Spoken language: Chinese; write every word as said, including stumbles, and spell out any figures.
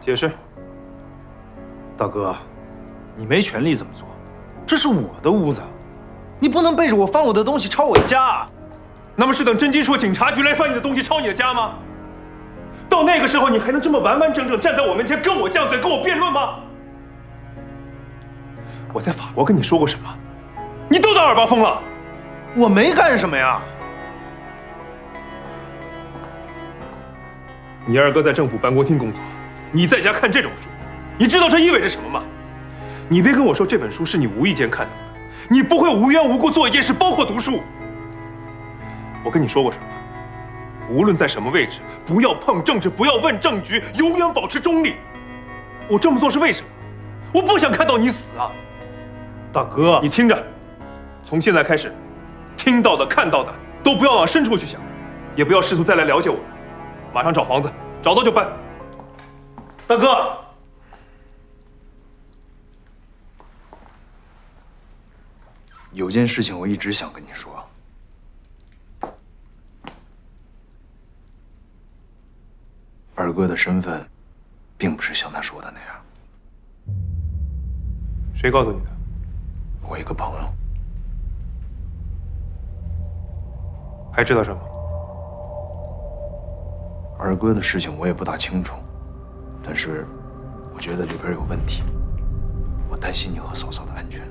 解释。大哥，你没权利这么做，这是我的屋子，你不能背着我翻我的东西抄我的家啊！那么是等真金说警察局来翻你的东西抄你的家吗？到那个时候你还能这么完完整整站在我面前跟我犟嘴跟我辩论吗？我在法国跟你说过什么？你都当耳巴疯了？我没干什么呀！你二哥在政府办公厅工作，你在家看这种书。 你知道这意味着什么吗？你别跟我说这本书是你无意间看到的，你不会无缘无故做一件事，包括读书。我跟你说过什么？无论在什么位置，不要碰政治，不要问政局，永远保持中立。我这么做是为什么？我不想看到你死啊！大哥，你听着，从现在开始，听到的、看到的都不要往深处去想，也不要试图再来了解我们。马上找房子，找到就搬。大哥。 有件事情我一直想跟你说。二哥的身份，并不是像他说的那样。谁告诉你的？我一个朋友。还知道什么？二哥的事情我也不大清楚，但是我觉得里边有问题，我担心你和嫂嫂的安全。